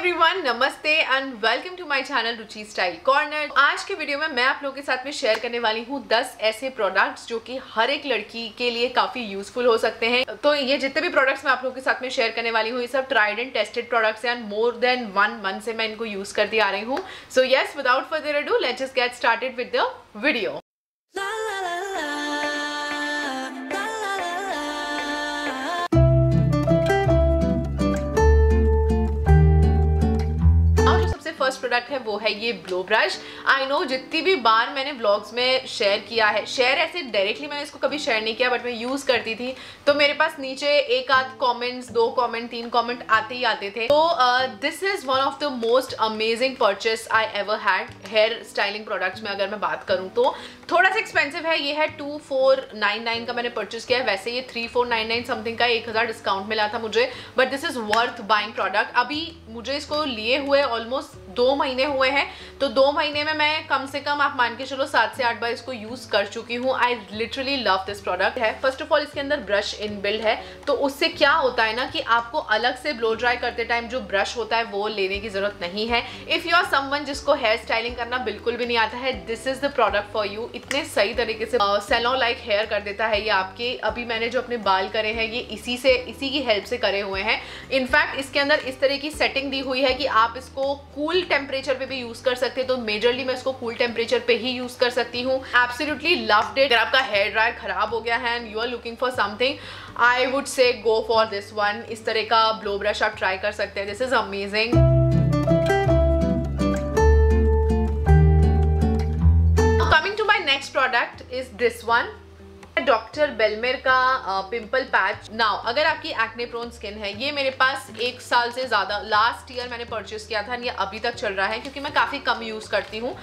Everyone, नमस्ते and welcome to my channel Ruchi style corner. आज के वीडियो में मैं आप लोगों के साथ में शेयर करने वाली हूँ 10 ऐसे प्रोडक्ट्स जो कि हर एक लड़की के लिए काफी यूजफुल हो सकते हैं। तो ये जितने भी प्रोडक्ट्स मैं आप लोगों के साथ में शेयर करने वाली हूँ ये सब tried and tested products and more than 1 month से मैं इनको यूज करती आ रही हूँ। So yes, without further ado let's just get started with the video. First product है वो है ये ब्लो ब्रश। आई नो जितनी भी बार मैंने व्लॉग्स में शेयर किया है, शेयर ऐसे डायरेक्टली मैंने इसको कभी शेयर नहीं किया, बट मैं यूज़ करती थी तो मेरे पास नीचे एक आध कमेंट्स, 2 कमेंट 3 कमेंट आते ही आते थे। तो this is one of the most amazing purchase I ever had hair styling products में। अगर मैं बात करूँ तो थोड़ा सा एक्सपेंसिव है, ये है 2499 का मैंने परचेस किया है। वैसे ये 3499 समथिंग का 1000 डिस्काउंट मिला था मुझे, but this is worth buying product. अभी मुझे इसको लिए हुए ऑलमोस्ट 2 महीने हुए हैं, तो 2 महीने में मैं कम से कम आप मान के चलो 7 से 8 बार इसको यूज़ कर चुकी हूँ। I literally love this product है। फर्स्ट ऑफ ऑल इसके अंदर ब्रश इनबिल्ड है, तो उससे क्या होता है ना कि आपको अलग से ब्लो ड्राई करते टाइम जो ब्रश होता है वो लेने की ज़रूरत नहीं है। इफ़ यू आर समवन जिसको हेयर स्टाइलिंग करना बिल्कुल भी नहीं आता है, this is the product for you. इतने सही तरीके से सैलॉन लाइक हेयर कर देता है ये आपके। अभी मैंने जो अपने बाल करे हैं ये इसी की हेल्प से करे हुए हैं। इनफैक्ट इसके अंदर इस तरह की सेटिंग दी हुई है कि आप इसको कूल टेम्परेचर पे भी यूज़ कर सकते हैं, तो मेजरली मैं इसको कूल टेम्परेचर पे ही यूज़ कर सकती हूँ। Absolutely loved it. अगर आपका हेयर ड्रायर खराब हो गया है and you are looking for something, I would say go for this one. इस तरह का ब्लो ब्रश आप ट्राई कर सकते हैं, this is amazing. Coming to my next product is this one, doctor बेलमेर का पिंपल पैच। नाउ अगर आपकी एक्ने प्रोन स्किन है, ये मेरे पास 1 साल से ज़्यादा, लास्ट ईयर मैंने परचेस किया था, ये अभी तक चल रहा है क्योंकि मैं काफ़ी कम यूज़ करती हूँ।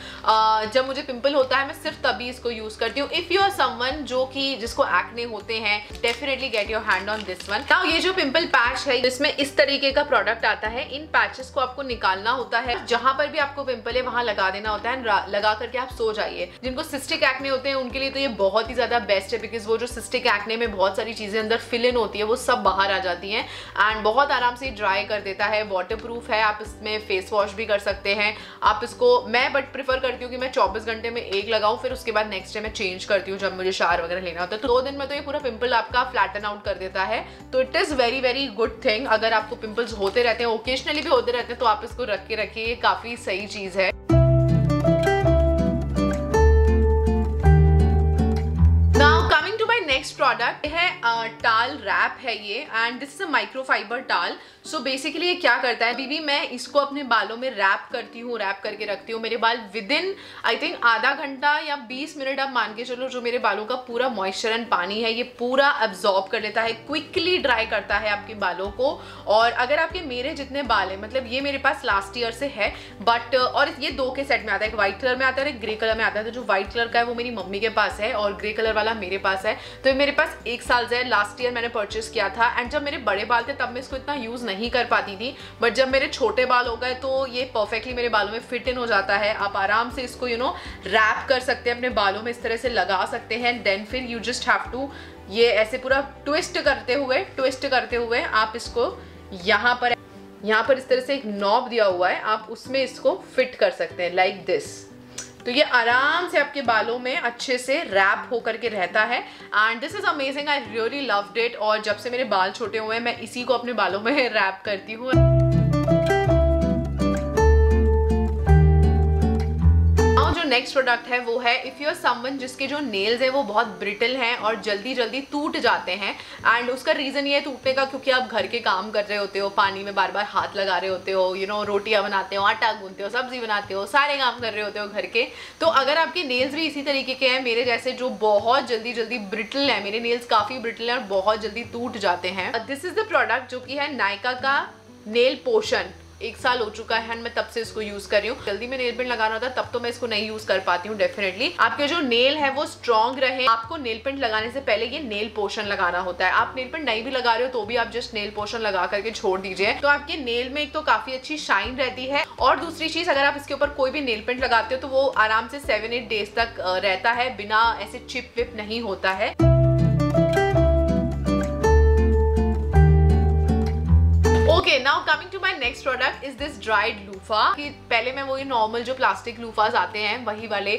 जब मुझे पिंपल होता है मैं सिर्फ तभी इसको यूज़ करती हूँ। इफ़ यू आर समवन जो कि जिसको एक्ने होते हैं, definitely get your hand on this one. Now ये जो पिंपल पैच है जिसमें इस तरीके का प्रोडक्ट आता है, इन पैचेस को आपको निकालना होता है, जहाँ पर भी आपको पिंपल है वहाँ लगा देना होता है, लगा करके आप सो जाइए। जिनको सिस्टिक एक्ने होते हैं उनके लिए तो ये बहुत ही ज़्यादा बेस्ट है, बिकॉज वो जो सिस्टिक एक्ने में बहुत सारी चीज़ें अंदर फिल इन होती है वो सब बाहर आ जाती हैं एंड बहुत आराम से ड्राई कर देता है। वाटरप्रूफ है, आप इसमें फेस वॉश भी कर सकते हैं आप इसको। मैं बट प्रिफर करती हूँ कि मैं 24 घंटे में एक लगाऊँ, फिर उसके बाद नेक्स्ट डे मैं चेंज करती हूँ जब मुझे शावर वगैरह लेना होता है। तो 2 दिन में तो ये पूरा पिंपल आपका फ्लैटन आउट कर देता है। तो it is very very good thing. अगर आपको पिंपल्स होते रहते हैं, ओकेजनली भी होते रहते हैं, तो आप इसको रख के रखिए, ये काफ़ी सही चीज़ है। नेक्स्ट प्रोडक्ट है टाल रैप है ये, and this is a microfiber towel. So basically ये क्या करता है, अभी भी मैं इसको अपने बालों में रैप करती हूँ, रैप करके रखती हूँ। मेरे बाल विद इन आई थिंक आधा घंटा या 20 मिनट आप मान के चलो जो मेरे बालों का पूरा मॉइस्चर एंड पानी है ये पूरा एब्जॉर्ब कर लेता है, क्विकली ड्राई करता है आपके बालों को। और अगर आपके मेरे जितने बाल हैं, मतलब ये मेरे पास लास्ट ईयर से है, बट और ये 2 के सेट में आता है, एक व्हाइट कलर में आता है, एक ग्रे कलर में आता है। तो जो व्हाइट कलर का है वो मेरी मम्मी के पास है और ग्रे कलर वाला मेरे पास है। तो मेरे पास 1 साल से है, लास्ट ईयर मैंने परचेस किया था। एंड जब मेरे बड़े बाल थे तब मैं इसको इतना यूज़ नहीं कर पाती थी, बट जब मेरे छोटे बाल हो गए तो ये परफेक्टली मेरे बालों में फिट इन हो जाता है। आप आराम से इसको यू नो रैप कर सकते हैं, अपने बालों में इस तरह से लगा सकते हैं। देन फिर यू जस्ट हैव टू ये ऐसे पूरा ट्विस्ट करते हुए आप इसको यहाँ पर इस तरह से एक नॉब दिया हुआ है, आप उसमें इसको फिट कर सकते हैं लाइक दिस। तो ये आराम से आपके बालों में अच्छे से रैप होकर के रहता है and this is amazing. I really loved it. और जब से मेरे बाल छोटे हुए हैं मैं इसी को अपने बालों में रैप करती हूँ। नेक्स्ट प्रोडक्ट है वो है, इफ़ यू आर समवन जिसके जो नेल्स हैं वो बहुत ब्रिटल हैं और जल्दी जल्दी टूट जाते हैं, एंड उसका रीज़न ये है टूटने का क्योंकि आप घर के काम कर रहे होते हो, पानी में बार बार हाथ लगा रहे होते हो, यू नो रोटियाँ बनाते हो, आटा गूंथते हो, सब्जी बनाते हो, सारे काम कर रहे होते हो घर के। तो अगर आपके नेल्स भी इसी तरीके के हैं मेरे जैसे जो बहुत जल्दी जल्दी ब्रिटल हैं, मेरे नेल्स काफ़ी ब्रिटल हैं और बहुत जल्दी टूट जाते हैं, दिस इज़ द प्रोडक्ट जो कि है नायका का नेल पोशन। 1 साल हो चुका है एंड मैं तब से इसको यूज़ कर रही हूँ। जल्दी में नेल पेंट लगाना होता है तब तो मैं इसको नहीं यूज़ कर पाती हूँ। डेफिनेटली आपके जो नेल है वो स्ट्रॉन्ग रहे। आपको नेल पेंट लगाने से पहले ये नेल पोशन लगाना होता है। आप नेल पेंट नहीं भी लगा रहे हो तो भी आप जस्ट नेल पोशन लगा करके छोड़ दीजिए, तो आपके नेल में एक तो काफ़ी अच्छी शाइन रहती है, और दूसरी चीज़ अगर आप इसके ऊपर कोई भी नेल पेंट लगाते हो तो वो आराम से 7-8 डेज तक रहता है, बिना ऐसे चिप विप नहीं होता है। Okay, now coming to my next product is this dried loofah. कि पहले मैं वही नॉर्मल जो प्लास्टिक लूफास आते हैं वही वाले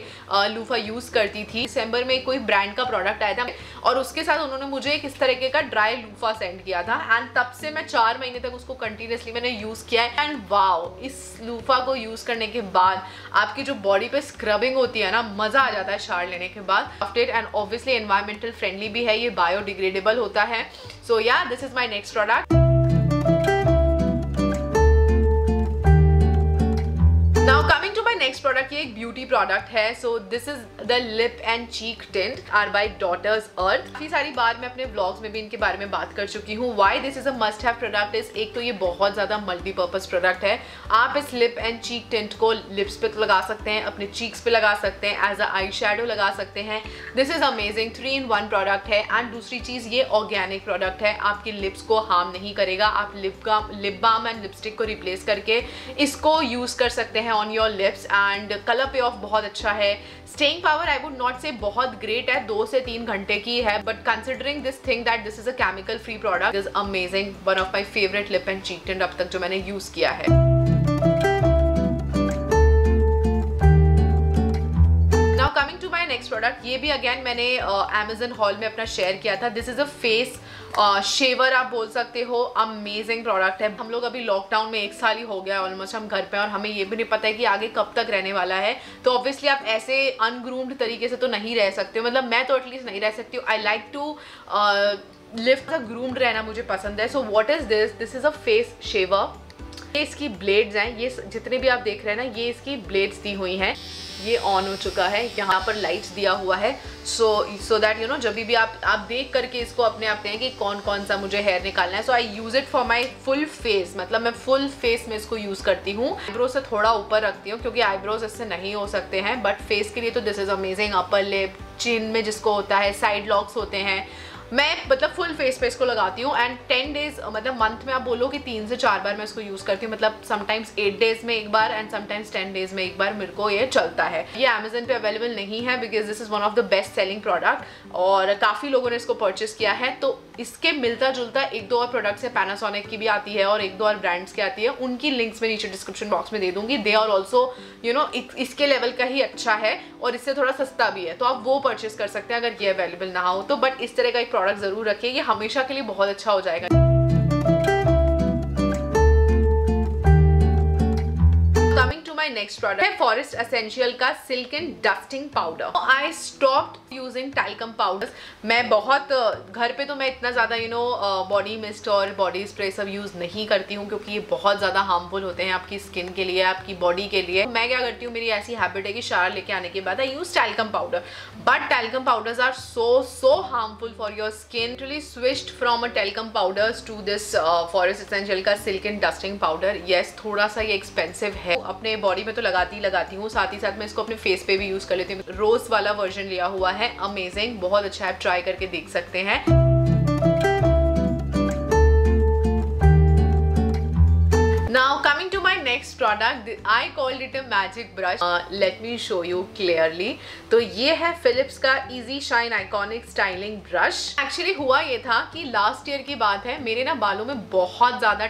लूफा यूज करती थी। दिसंबर में कोई ब्रांड का प्रोडक्ट आया था और उसके साथ उन्होंने मुझे एक इस तरीके का ड्राई लूफा सेंड किया था एंड तब से मैं 4 महीने तक उसको कंटिन्यूसली मैंने यूज किया है। एंड वाओ, इस लूफा को यूज करने के बाद आपकी जो बॉडी पे स्क्रबिंग होती है ना, मजा आ जाता है शावर लेने के बाद। After and obviously environmental friendly भी है, ये बायोडिग्रेडेबल होता है। So yeah, this is my next product. Now coming to my next product, ये एक ब्यूटी प्रोडक्ट है। So this is the lip and cheek tint are by Daughters Earth. काफ़ी सारी बार मैं अपने ब्लॉग्स में भी इनके बारे में बात कर चुकी हूँ। Why this is a must have product is, एक तो ये बहुत ज़्यादा मल्टीपर्पज प्रोडक्ट है। आप इस लिप एंड चीक टिंट को लिप्स पे तो लगा सकते हैं, अपने चीक्स पे लगा सकते हैं, एज अ आई शेडो लगा सकते हैं। This is amazing 3 in 1 product है। एंड दूसरी चीज़, ये ऑर्गेनिक प्रोडक्ट है, आपके लिप्स को हार्म नहीं करेगा। आप लिप बाम एंड लिपस्टिक को रिप्लेस करके इसको यूज़ कर सकते हैं on your lips and color pay off बहुत अच्छा है। Staying power I would not say बहुत ग्रेट है, 2 से 3 घंटे की है, but considering this thing that this is a chemical free product is amazing. One of my favourite lip and cheek tint अब तक जो मैंने यूज किया है। Coming to my next product, ये भी अगेन मैंने अमेजन हॉल में अपना शेयर किया था। This is a face shaver आप बोल सकते हो। अमेजिंग प्रोडक्ट है। हम लोग अभी लॉकडाउन में 1 साल ही हो गया ऑलमोस्ट हम घर पे, और हमें ये भी नहीं पता है कि आगे कब तक रहने वाला है। तो ऑब्वियसली आप ऐसे अनग्रूम्ड तरीके से तो नहीं रह सकते हो, मतलब मैं तो एटलीस्ट नहीं रह सकती हूँ। I like to live the groomed रहना मुझे पसंद है। So what is this? This is a face shaver. ये इसकी ब्लेड्स हैं, ये जितने भी आप देख रहे हैं ना, ये इसकी ब्लेड्स दी हुई हैं। ये ऑन हो चुका है, यहाँ पर लाइट्स दिया हुआ है। सो दैट यू नो, जब भी आप देख करके इसको अपने आप दें कि कौन कौन सा मुझे हेयर निकालना है। So I use it for my full face, मतलब मैं फुल फेस में इसको यूज़ करती हूँ। आईब्रो से थोड़ा ऊपर रखती हूँ क्योंकि आईब्रोज इससे नहीं हो सकते हैं, बट फेस के लिए तो this is amazing. Upper lip, chin में जिसको होता है, साइड लॉक्स होते हैं, मैं मतलब फुल फेस पे इसको लगाती हूँ। एंड 10 days, मतलब मंथ में आप बोलो कि 3 से 4 बार मैं इसको यूज़ करती हूँ। मतलब समटाइम्स 8 days में एक बार एंड समटाइम्स 10 days में एक बार मेरे को ये चलता है। ये अमेजन पे अवेलेबल नहीं है because this is one of the best selling product और काफ़ी लोगों ने इसको परचेस किया है। तो इसके मिलता जुलता 1-2 और प्रोडक्ट्स है, पैनासोनिक की भी आती है और 1-2 और ब्रांड्स की आती है। उनकी लिंक्स में नीचे डिस्क्रिप्शन बॉक्स में दे दूँगी। They are also you know, इसके लेवल का ही अच्छा है और इससे थोड़ा सस्ता भी है, तो आप वो परचेस कर सकते हैं अगर ये अवेलेबल ना हो तो। बट इस तरह का एक प्रोडक्ट जरूर रखिए, ये हमेशा के लिए बहुत अच्छा हो जाएगा। नेक्स्ट प्रोडक्ट है फॉरेस्ट एसेंशियल का silk and dusting powder. I stopped using talcum powders. मैं बहुत घर पे तो मैं इतना ज़्यादा यू नो बॉडी मिस्ट और बॉडी स्प्रे सब यूज़ नहीं करती हूँ क्योंकि ये बहुत ज़्यादा हार्मफुल होते हैं आपकी स्किन के लिए, आपकी बॉडी के लिए। मैं क्या करती हूँ, मेरी ऐसी हैबिट है कि शावर लेके आने के बाद I use talcum powder. But talcum powders are so harmful for your skin. Actually switched from a talcum powders to this forest essential का silk and dusting powder. Yes, थोड़ा सा ये एक्सपेंसिव है, अपने बॉडी में तो लगाती हूँ, साथ ही साथ मैं इसको अपने फेस पे भी यूज कर लेती हूँ। रोज वाला वर्जन लिया हुआ है, अमेजिंग, बहुत अच्छा है, आप ट्राई करके देख सकते हैं। Now coming to my next product, I called it a magic brush. Let me show you clearly. तो ये है Philips का Easy Shine Iconic Styling Brush। Actually हुआ ये था कि लास्ट ईयर की बात है, मेरे ना बालों में बहुत ज़्यादा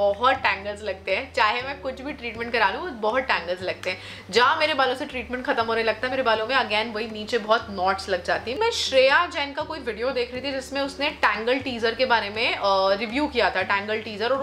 बहुत टैंगल्स लगते हैं। चाहे मैं कुछ भी ट्रीटमेंट करा लूँ, बहुत टैंगल्स लगते हैं। जहाँ मेरे बालों से ट्रीटमेंट खत्म होने लगता है, मेरे बालों में अगेन वही नीचे बहुत नॉट्स लग जाती है। मैं श्रेया जैन का कोई वीडियो देख रही थी जिसमें उसने टैंगल टीजर के बारे में रिव्यू किया था, टैंगल टीजर।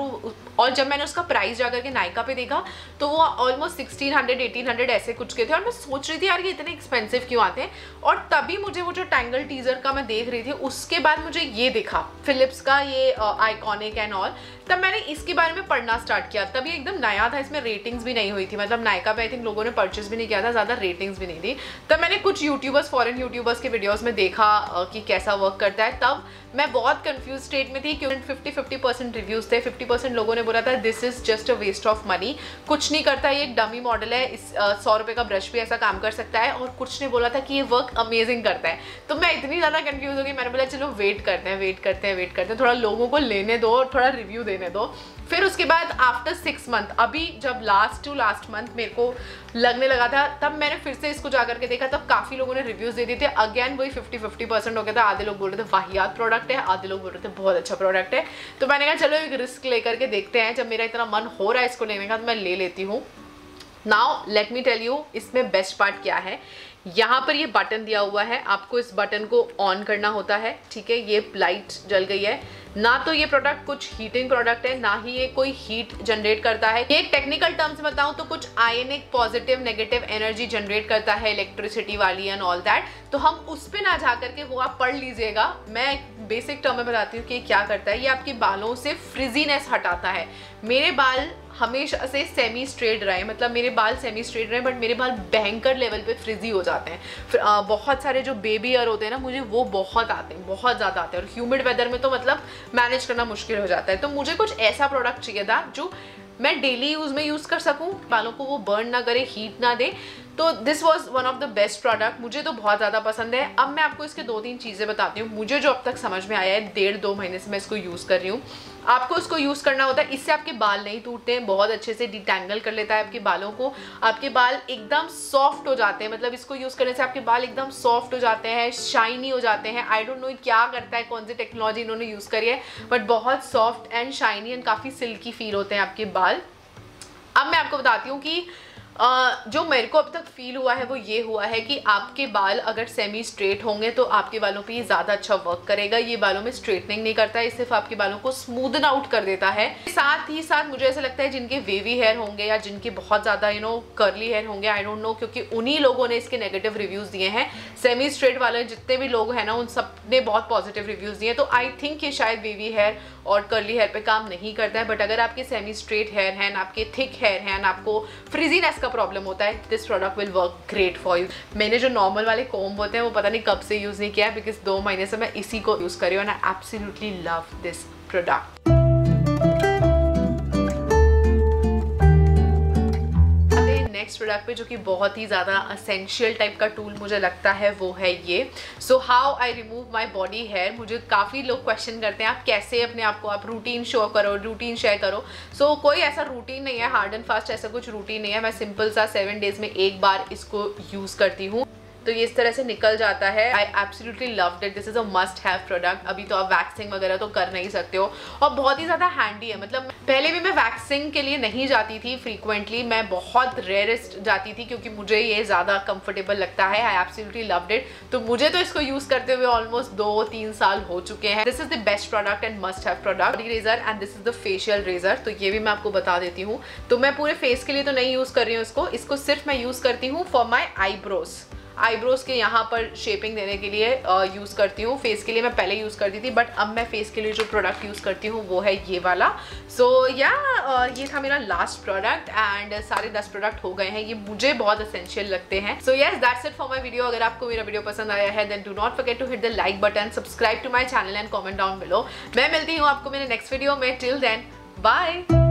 और जब मैंने उसका प्राइस जाकर के नायका पे देखा तो वो ऑलमोस्ट 1600-1800 ऐसे कुछ के थे और मैं सोच रही थी यार ये इतने एक्सपेंसिव क्यों आते हैं। और तभी मुझे वो जो टैंगल टीजर का मैं देख रही थी, उसके बाद मुझे ये दिखा फिलिप्स का ये आइकॉनिक एंड ऑल। तब मैंने इसके बारे में पढ़ना स्टार्ट किया। तब ये एकदम नया था, इसमें रेटिंग्स भी नहीं हुई थी, मतलब नायका पे आई थिंक लोगों ने परचेस भी नहीं किया था, ज़्यादा रेटिंग्स भी नहीं थी। तब मैंने कुछ यूट्यूबर्स, फॉरेन यूट्यूबर्स के वीडियोज़ में देखा कि कैसा वर्क करता है। तब मैं बहुत कन्फ्यूज स्टेट में थी क्योंकि 50% रिव्यूज़ थे। 50% लोगों ने बोला था this is just a waste of money, कुछ नहीं करता, ये एक डमी मॉडल है, इस 100 रुपये का ब्रश भी ऐसा काम कर सकता है। और कुछ ने बोला था कि ये वर्क अमेजिंग करता है। तो मैं इतनी ज़्यादा कन्फ्यूज़ हो गई, मैंने बोला चलो वेट करते हैं, थोड़ा लोगों को लेने दो और थोड़ा रिव्यू देने दो। फिर उसके बाद आफ्टर 6 मंथ, अभी जब लास्ट टू लास्ट मंथ मेरे को लगने लगा था तब मैंने फिर से इसको जाकर के देखा, तब काफ़ी लोगों ने रिव्यूज़ दे दिए थे। अगेन वही 50-50% हो गया था। आधे लोग बोल रहे थे वाहियात प्रोडक्ट है, आधे लोग बोल रहे थे बहुत अच्छा प्रोडक्ट है। तो मैंने कहा चलो एक रिस्क लेकर के देखते हैं, जब मेरा इतना मन हो रहा है इसको लेने का तो मैं ले लेती हूँ। Now let me tell you इसमें बेस्ट पार्ट क्या है। यहाँ पर ये बटन दिया हुआ है, आपको इस बटन को ऑन करना होता है, ठीक है। ये लाइट जल गई है। ना तो ये प्रोडक्ट कुछ हीटिंग प्रोडक्ट है, ना ही ये कोई हीट जनरेट करता है। ये टेक्निकल टर्म्स बताऊं तो कुछ ionic positive negative energy generate करता है, इलेक्ट्रिसिटी वाली एंड ऑल दैट। तो हम उस पर ना जा करके, वो आप पढ़ लीजिएगा, मैं बेसिक टर्म में बताती हूँ कि क्या करता है। ये आपके बालों से फ्रिजीनेस हटाता है। मेरे बाल हमेशा से सेमी स्ट्रेट रहे, मतलब मेरे बाल सेमी स्ट्रेट रहे बट मेरे बाल भयंकर लेवल पे फ्रिजी हो जाते हैं। फिर बहुत सारे जो बेबी हेयर होते हैं ना, मुझे वो बहुत आते हैं, बहुत ज़्यादा आते हैं, और ह्यूमिड वेदर में तो मतलब मैनेज करना मुश्किल हो जाता है। तो मुझे कुछ ऐसा प्रोडक्ट चाहिए था जो मैं डेली यूज़ में यूज़ कर सकूँ, बालों को वो बर्न ना करे, हीट ना दे। तो this was one of the best product, मुझे तो बहुत ज़्यादा पसंद है। अब मैं आपको इसके 2-3 चीज़ें बताती हूँ मुझे जो अब तक समझ में आया है। 1.5-2 महीने से मैं इसको यूज़ कर रही हूँ। आपको इसको यूज़ करना होता है, इससे आपके बाल नहीं टूटते हैं, बहुत अच्छे से डिटेंगल कर लेता है आपके बालों को, आपके बाल एकदम सॉफ्ट हो जाते हैं। मतलब इसको यूज़ करने से आपके बाल एकदम सॉफ्ट हो जाते हैं, शाइनी हो जाते हैं। आई डोंट नो क्या करता है, कौन सी टेक्नोलॉजी इन्होंने यूज़ करी है, बट बहुत सॉफ्ट एंड शाइनी एंड काफ़ी सिल्की फील होते हैं आपके बाल। अब मैं आपको बताती हूँ कि जो मेरे को अब तक फील हुआ है वो ये हुआ है कि आपके बाल अगर सेमी स्ट्रेट होंगे तो आपके बालों पे ये ज़्यादा अच्छा वर्क करेगा। ये बालों में स्ट्रेटनिंग नहीं करता है, सिर्फ आपके बालों को स्मूदन आउट कर देता है। साथ ही साथ मुझे ऐसा लगता है जिनके वेवी हेयर होंगे या जिनके बहुत ज़्यादा कर्ली हेयर होंगे, आई डोंट नो, क्योंकि उन्हीं लोगों ने इसके नेगेटिव रिव्यूज़ दिए हैं। सेमी स्ट्रेट वाले जितने भी लोग हैं ना, उन सब ने बहुत पॉजिटिव रिव्यूज़ दिए। तो आई थिंक ये शायद वेवी हेयर और कर्ली हेयर पर काम नहीं करता है। बट अगर आपके सेमी स्ट्रेट हेयर हैं, आपके थिक हेयर हैं, आपको फ्रिजीनेस प्रॉब्लम होता है, this product will work great for you. मैंने जो नॉर्मल वाले कॉम्ब होते हैं वो पता नहीं कब से यूज नहीं किया है, बिकॉज 2 महीने से मैं इसी को यूज कर रही हूँ and I absolutely love this product. Next product पे जो कि बहुत ही ज़्यादा असेंशियल टाइप का टूल मुझे लगता है वो है ये। So how I remove my body hair. मुझे काफ़ी लोग क्वेश्चन करते हैं आप कैसे अपने आप को आप रूटीन शो करो, रूटीन शेयर करो। सो कोई ऐसा रूटीन नहीं है, हार्ड एंड फास्ट ऐसा कुछ रूटीन नहीं है। मैं सिंपल सा 7 डेज में एक बार इसको यूज़ करती हूँ, तो ये इस तरह से निकल जाता है। I absolutely loved it, this is a must have product. अभी तो आप वैक्सिंग वगैरह तो कर नहीं सकते हो, और बहुत ही ज़्यादा हैंडी है। मतलब पहले भी मैं वैक्सिंग के लिए नहीं जाती थी फ्रीक्वेंटली, मैं बहुत रेयरेस्ट जाती थी क्योंकि मुझे ये ज़्यादा कंफर्टेबल लगता है। I absolutely loved it. तो मुझे तो इसको यूज़ करते हुए ऑलमोस्ट 2-3 साल हो चुके हैं। This is the best product and must have product. Razor and this is the facial razor, तो ये भी मैं आपको बता देती हूँ। तो मैं पूरे फेस के लिए तो नहीं यूज़ कर रही हूँ इसको, इसको सिर्फ मैं यूज़ करती हूँ फॉर माई आईब्रोज। आईब्रोज़ के यहाँ पर शेपिंग देने के लिए यूज़ करती हूँ। फेस के लिए मैं पहले यूज़ करती थी, बट अब मैं फेस के लिए जो प्रोडक्ट यूज़ करती हूँ वो है ये वाला। सो ये था मेरा लास्ट प्रोडक्ट एंड सारे 10 प्रोडक्ट हो गए हैं। ये मुझे बहुत असेंशियल लगते हैं। So yes, that's it for my video. अगर आपको मेरा वीडियो पसंद आया है then do not forget to hit the like button, subscribe to my channel and comment down below. मैं मिलती हूँ आपको मेरे नेक्स्ट वीडियो में। Till then bye.